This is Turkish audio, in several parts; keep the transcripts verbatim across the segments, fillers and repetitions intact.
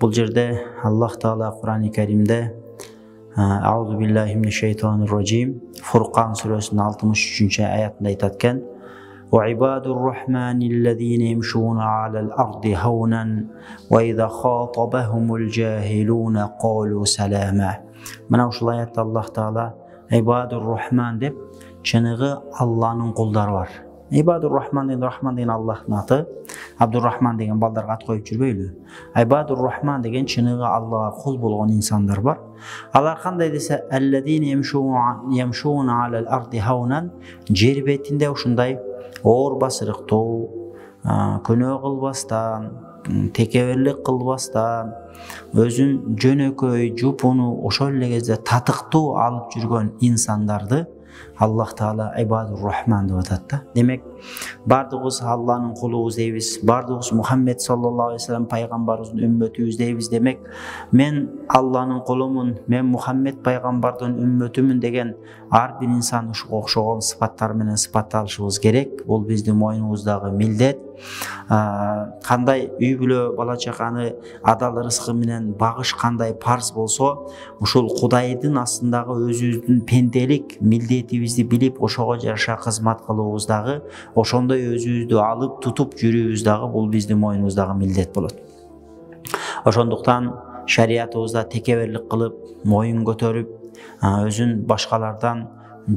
Bu yerde Allah Teala Kur'an-ı Kerim'de "Auzu billahi mineşşeytanirracim" Furkan suresinin altmış üçüncü ayetinde aytadken وَعِبَادُ الرَّحْمَنِ الَّذ۪ينَ يَمْشُونَ عَلَى الْأَرْضِ هَوْنًا وَاِذَا خَاطَبَهُمُ الْجَاهِلُونَ قَالُوا سَلَامًا. Bana şu ayette Allah Teala İbadurrahman deyip çınığı Allah'ın kulları var. İbadurrahman deyin, Rahman deyin Allah'ın adı. Abdurrahman deyin, baldarga at koyup jür böyle. İbadurrahman deyin, çınığı Allah'a kul bulğan insanlar var. Alar qanday dese, "Ellezine yemşûne alel ardi havnan", jer betinde uşunday oor basırıktoo, könö kılbastan, tekeberlik kılbastan, özün jönököy, jupunu oşol elgezde tatıktoo alıp jürgön insandardı Allah Teala İbadurrahman dep atat da. Demek bardığız Allah'ın kulu deybiz, bardığız Muhammed sallallahu aleyhi ve sellem peygamberimizin ümmötüyüz deybiz. Demek men Allah'ın kulumun, men Muhammed peygamberin ümmötümün degen ar bir insan şu okşoğun sıfatlar menen sıfatlaşıbız gerek. Bol bizde moynunuzdagı mildet. Kanday üy bülö bala çaqanı adal rızkı menen bagış kanday parz bolso, uşul Kudaydın aslındagı özübüzdün pendelik mildetimizdi bilip oşoğa jarasha kızmat kılууzdagı, oşondoy özübüzdü alıp tutup jürüübüzdagı bul bizdin moynunuzdagı mildet bolot. Oşonduktan şariatımızda tekeberlik kılıp, moyun götörüp, özün başkalardan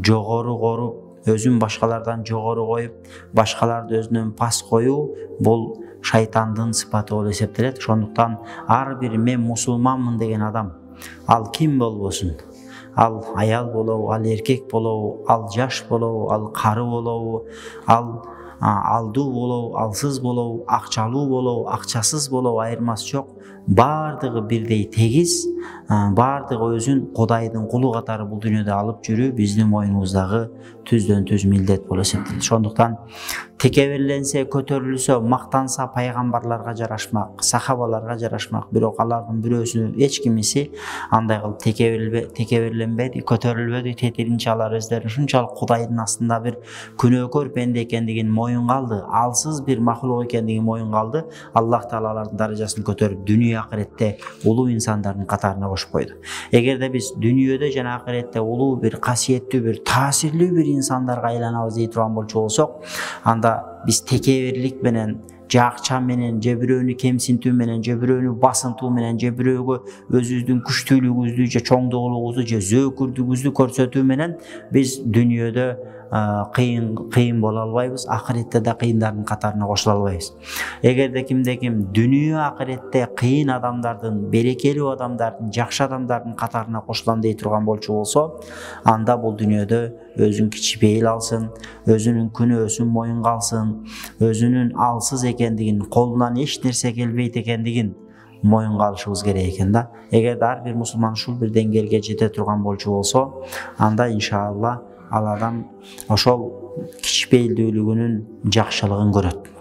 jogoru korup, özün başkalardan jogoru koyup, başkalardan özünün pas koyu, bol şaytandın sıfatı ol eseptelet. Şonduktan ar bir men musulmanmın degen adam, al kim bolbosun, al ayal bolou, al erkek bolou, al jaş bolou, al karı bolou, al alduu bolou, alsız bolou, akçaluu bolou, akçasız bolou ayırması yok. Bardığı birdey tegiz, bardığı özün Kudaydın kulu katarı bu dünyada alıp jürüp bizdin moynunuzdagı tüzdön tüz millet bol eseptelet. Şonduktan tekeberlense, kötörülse, maktansa paygambarlarga jaraşmak, sahabalarga jaraşmak, birok alardan bürösü hiç kimisi anday kılıp tekeberlenbedi, kötörülbedi, tetirinçe alar özlerin şunçalık Kudaydın aslında bir künökör pende eken degen moyun kaldı, alsız bir mahluk eken degen moyun kaldı. Allah Teala'ların darajasını kötörüp dünya ahirette ulu insanların katarına koşup koydu. Eğer de biz dünyada jana ahirette ulu bir kasiyetli bir tasirli bir insanlar aylanabız deyturan bolçu olsak, anda biz tekeberlik menen, jakçan menen, jebiröönü kemsintüü menen, jebiröönü basıntıu menen, jebiröögö özübüzdün küçtüülügüzdü, je çoňdoguluguzu, je zöökürdügüzdü körsetüü menen biz dünyödö kıyın kıyın bola albayız, ahirette de kıyınların katarına koşula albayız. Eğer de kimde kim dünya ahirette kıyın adamların, berekeli adamların, jakşı adamların katarına koşulan dey turgan bolçu bolsa, anda bu dünyada özün kiçi beyil alsın, özünün künü ösün moyun kalsın, özünün alsız ekendigin, kolundan hiç nerse kelbeyt ekendigin moyun kalışıbız gerek eken da. Eğer de ar bir musulman şul bir dengelge jete turgan bolçu bolsa, anda inşallah al adam oşol kiçipeyildüülügünün jakşılığın göröt.